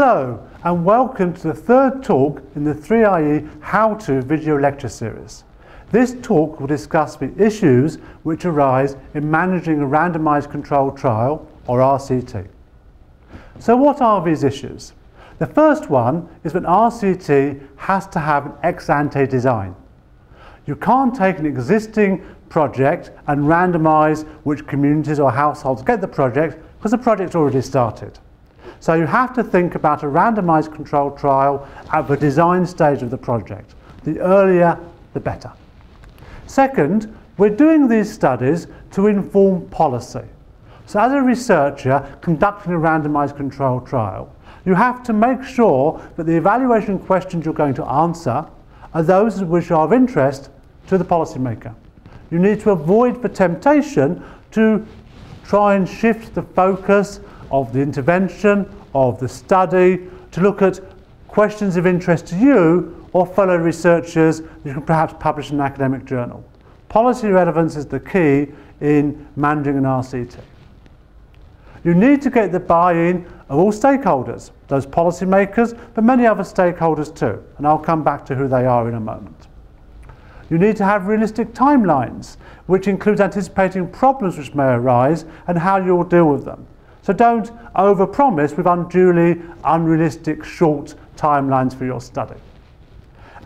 Hello, and welcome to the third talk in the 3IE How To video lecture series. This talk will discuss the issues which arise in managing a randomized control trial, or RCT. So what are these issues? The first one is that RCT has to have an ex-ante design. You can't take an existing project and randomize which communities or households get the project because the project's already started. So you have to think about a randomized control trial at the design stage of the project. The earlier, the better. Second, we're doing these studies to inform policy. So as a researcher conducting a randomized control trial, you have to make sure that the evaluation questions you're going to answer are those which are of interest to the policymaker. You need to avoid the temptation to try and shift the focus of the intervention, of the study, to look at questions of interest to you or fellow researchers you can perhaps publish in an academic journal. Policy relevance is the key in managing an RCT. You need to get the buy-in of all stakeholders, those policymakers, but many other stakeholders too, and I'll come back to who they are in a moment. You need to have realistic timelines, which includes anticipating problems which may arise and how you will deal with them. So don't overpromise with unduly unrealistic short timelines for your study.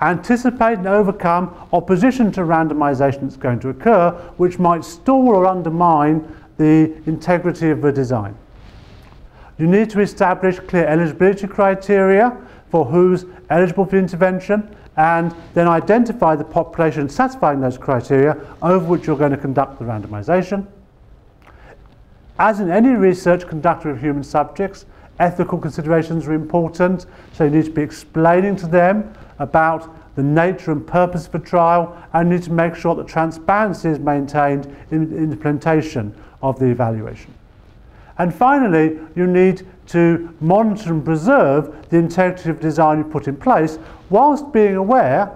Anticipate and overcome opposition to randomization that's going to occur, which might stall or undermine the integrity of the design. You need to establish clear eligibility criteria for who's eligible for intervention, and then identify the population satisfying those criteria over which you're going to conduct the randomization. As in any research conducted with human subjects, ethical considerations are important, so you need to be explaining to them about the nature and purpose of the trial, and you need to make sure that transparency is maintained in implementation of the evaluation. And finally, you need to monitor and preserve the integrity of design you put in place, whilst being aware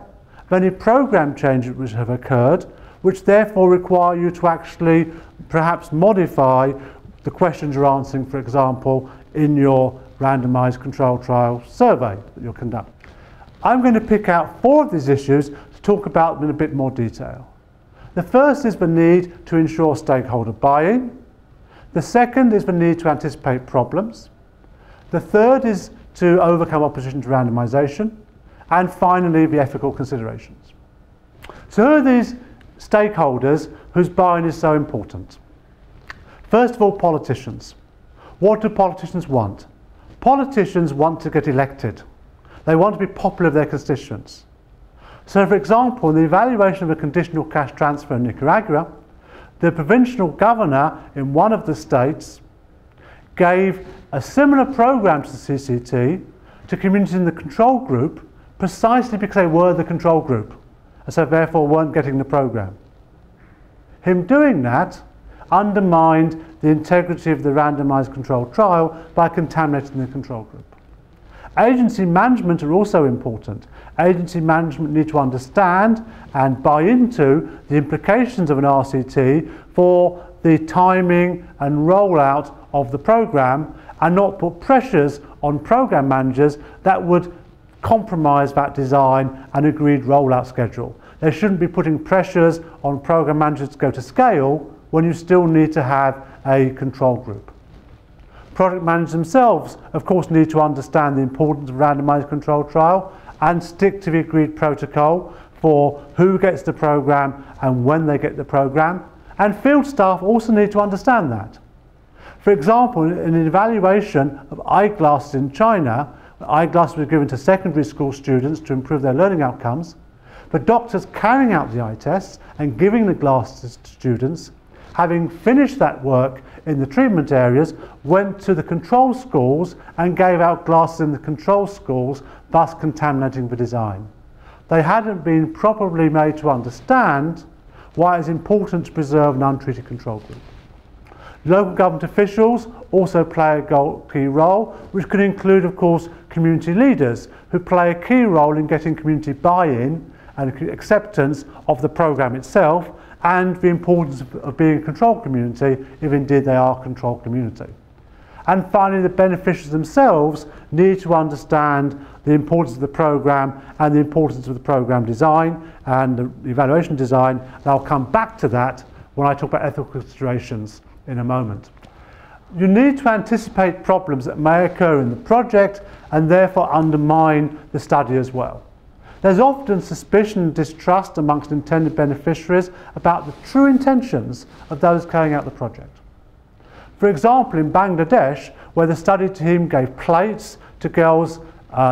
of any program changes which have occurred, which therefore require you to actually perhaps modify the questions you're answering, for example, in your randomized control trial survey that you'll conduct. I'm going to pick out four of these issues to talk about them in a bit more detail. The first is the need to ensure stakeholder buy-in. The second is the need to anticipate problems. The third is to overcome opposition to randomization. And finally, the ethical considerations. So who are these stakeholders whose buy-in is so important? First of all, politicians. What do politicians want? Politicians want to get elected. They want to be popular with their constituents. So, for example, in the evaluation of a conditional cash transfer in Nicaragua, the provincial governor in one of the states gave a similar program to the CCT to communities in the control group precisely because they were the control group, and so therefore weren't getting the program. Him doing that undermined the integrity of the randomized control trial by contaminating the control group. Agency management are also important. Agency management need to understand and buy into the implications of an RCT for the timing and rollout of the program, and not put pressures on program managers that would compromise that design and agreed rollout schedule. They shouldn't be putting pressures on program managers to go to scale when you still need to have a control group. Project managers themselves, of course, need to understand the importance of randomized control trial and stick to the agreed protocol for who gets the program and when they get the program. And field staff also need to understand that. For example, in an evaluation of eyeglasses in China, eyeglasses were given to secondary school students to improve their learning outcomes, but doctors carrying out the eye tests and giving the glasses to students, having finished that work in the treatment areas, went to the control schools and gave out glasses in the control schools, thus contaminating the design. They hadn't been properly made to understand why it's important to preserve an untreated control group. Local government officials also play a key role, which could include, of course, community leaders who play a key role in getting community buy-in and acceptance of the program itself, and the importance of being a control community, if indeed they are a control community. And finally, the beneficiaries themselves need to understand the importance of the programme and the importance of the programme design and the evaluation design. And I'll come back to that when I talk about ethical considerations in a moment. You need to anticipate problems that may occur in the project and therefore undermine the study as well. There's often suspicion and distrust amongst intended beneficiaries about the true intentions of those carrying out the project. For example, in Bangladesh, where the study team gave plates to girls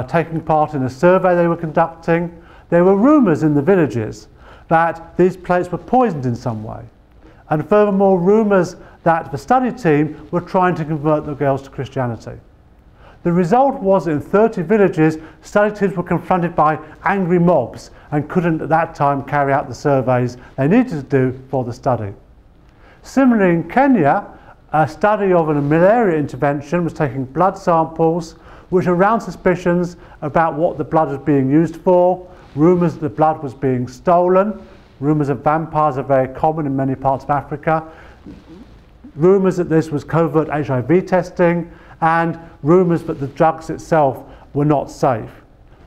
taking part in a survey they were conducting, there were rumours in the villages that these plates were poisoned in some way. And furthermore, rumours that the study team were trying to convert the girls to Christianity. The result was that in 30 villages, study teams were confronted by angry mobs and couldn't at that time carry out the surveys they needed to do for the study. Similarly, in Kenya, a study of a malaria intervention was taking blood samples which aroused suspicions about what the blood was being used for, rumours that the blood was being stolen, rumours of vampires are very common in many parts of Africa, rumours that this was covert HIV testing, and rumours that the drugs itself were not safe,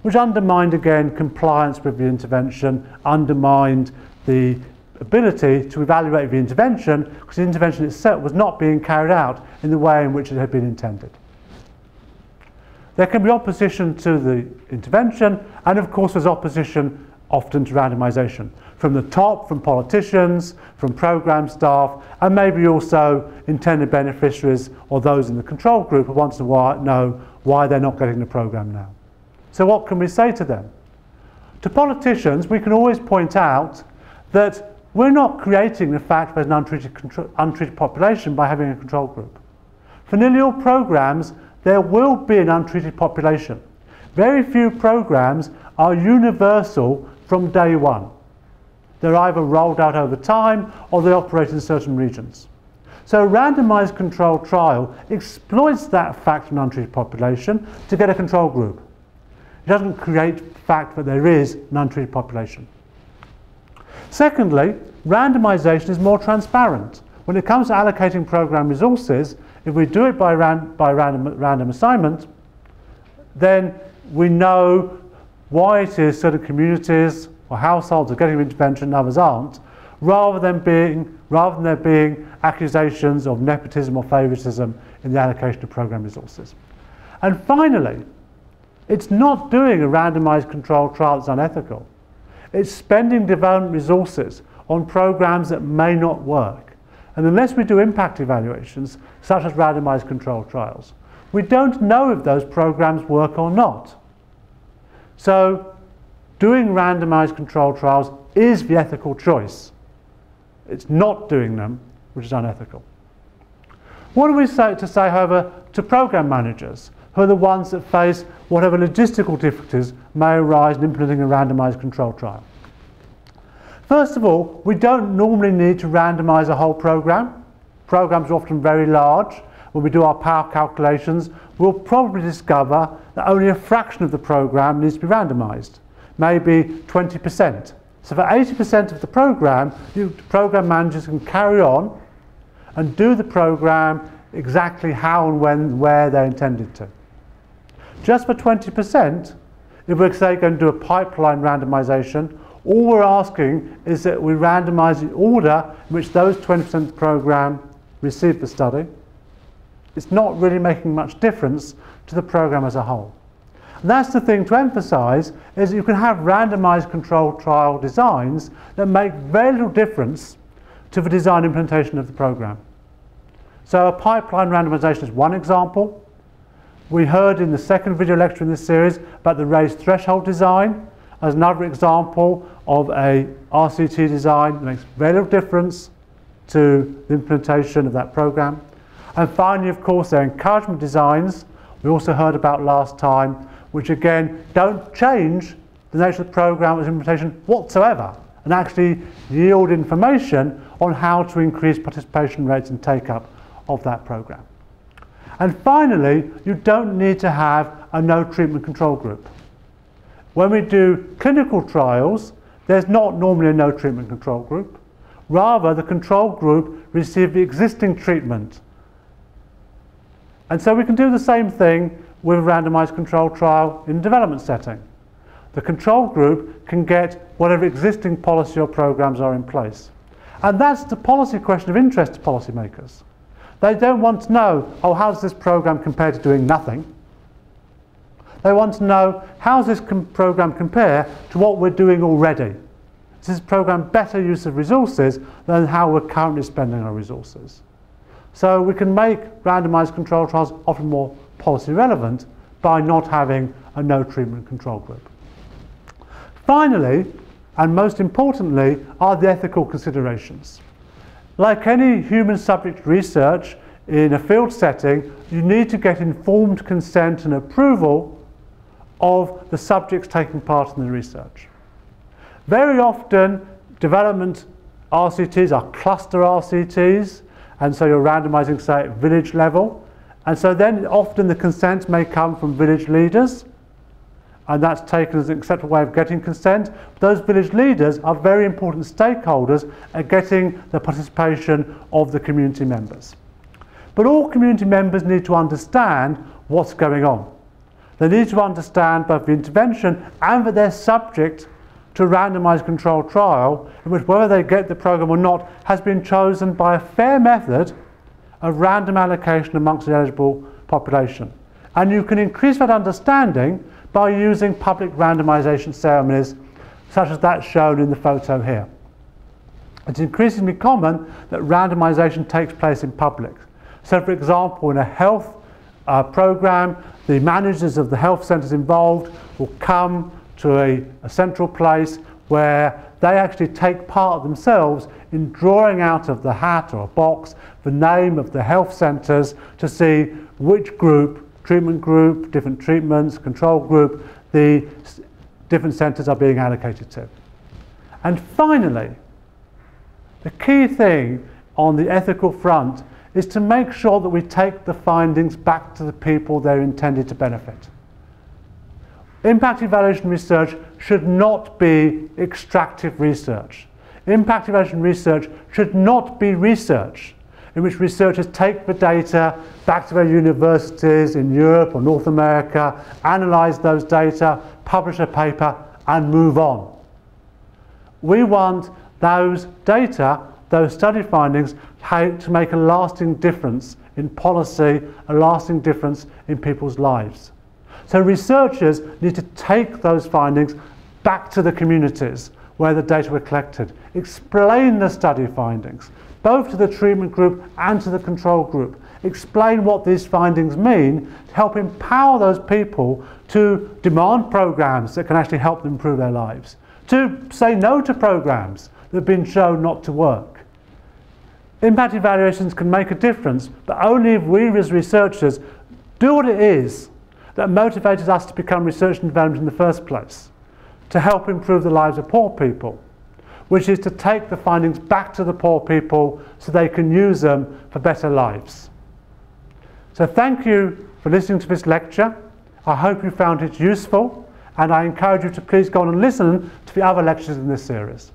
which undermined, again, compliance with the intervention, undermined the ability to evaluate the intervention, because the intervention itself was not being carried out in the way in which it had been intended. There can be opposition to the intervention, and of course there's opposition often to randomisation, from the top, from politicians, from programme staff, and maybe also intended beneficiaries or those in the control group who want to know why they're not getting the programme now. So what can we say to them? To politicians, we can always point out that we're not creating the fact there's an untreated population by having a control group. For nearly all programmes, there will be an untreated population. Very few programmes are universal from day one. They're either rolled out over time or they operate in certain regions. So a randomised control trial exploits that fact of an untreated population to get a control group. It doesn't create the fact that there is an untreated population. Secondly, randomisation is more transparent. When it comes to allocating programme resources, if we do it by random assignment, then we know why it is certain communities or households are getting intervention and others aren't, rather than there being accusations of nepotism or favouritism in the allocation of programme resources. And finally, it's not doing a randomised control trial that's unethical. It's spending development resources on programmes that may not work. And unless we do impact evaluations, such as randomised control trials, we don't know if those programmes work or not. So doing randomised control trials is the ethical choice. It's not doing them, which is unethical. What do we say to say, however, to programme managers, who are the ones that face whatever logistical difficulties may arise in implementing a randomised control trial? First of all, we don't normally need to randomise a whole programme. Programmes are often very large. When we do our power calculations, we'll probably discover that only a fraction of the programme needs to be randomised, maybe 20%. So for 80% of the programme, the programme managers can carry on and do the programme exactly how and when and where they're intended to. Just for 20%, if we're, say, going to do a pipeline randomisation, all we're asking is that we randomise the order in which those 20% of the programme receive the study. It's not really making much difference to the programme as a whole. And that's the thing to emphasise, is that you can have randomised control trial designs that make very little difference to the design implementation of the programme. So a pipeline randomisation is one example. We heard in the second video lecture in this series about the raised threshold design as another example of a RCT design that makes very little difference to the implementation of that programme. And finally, of course, there are encouragement designs we also heard about last time, which again don't change the nature of the programme or its implementation whatsoever, and actually yield information on how to increase participation rates and take-up of that programme. And finally, you don't need to have a no treatment control group. When we do clinical trials, there's not normally a no treatment control group. Rather, the control group receive the existing treatment And so we can do the same thing with a randomized control trial in a development setting. The control group can get whatever existing policy or programs are in place. And that's the policy question of interest to policymakers. They don't want to know, oh, how's this program compared to doing nothing? They want to know, how's this program compare to what we're doing already? Is this program better use of resources than how we're currently spending our resources? So we can make randomized control trials often more policy relevant by not having a no treatment control group. Finally, and most importantly, are the ethical considerations. Like any human subject research in a field setting, you need to get informed consent and approval of the subjects taking part in the research. Very often, development RCTs are cluster RCTs, and so you're randomizing, say, at village level. And so then often the consent may come from village leaders, and that's taken as an acceptable way of getting consent. But those village leaders are very important stakeholders at getting the participation of the community members. But all community members need to understand what's going on. They need to understand both the intervention and that they're subject to a randomised control trial, in which whether they get the programme or not has been chosen by a fair method of random allocation amongst the eligible population. And you can increase that understanding by using public randomization ceremonies such as that shown in the photo here. It's increasingly common that randomization takes place in public. So for example, in a health program, the managers of the health centers involved will come to a central place where they actually take part themselves in drawing out of the hat or a box the name of the health centers to see which group, treatment group, different treatments, control group, the different centres are being allocated to. And finally, the key thing on the ethical front is to make sure that we take the findings back to the people they're intended to benefit. Impact evaluation research should not be extractive research. Impact evaluation research should not be research in which researchers take the data back to their universities in Europe or North America, analyse those data, publish a paper, and move on. We want those data, those study findings, to make a lasting difference in policy, a lasting difference in people's lives. So researchers need to take those findings back to the communities where the data were collected, explain the study findings, both to the treatment group and to the control group. Explain what these findings mean to help empower those people to demand programs that can actually help them improve their lives, to say no to programs that have been shown not to work. Impact evaluations can make a difference, but only if we as researchers do what it is that motivated us to become research and development in the first place, to help improve the lives of poor people, which is to take the findings back to the poor people so they can use them for better lives. So thank you for listening to this lecture. I hope you found it useful, and I encourage you to please go on and listen to the other lectures in this series.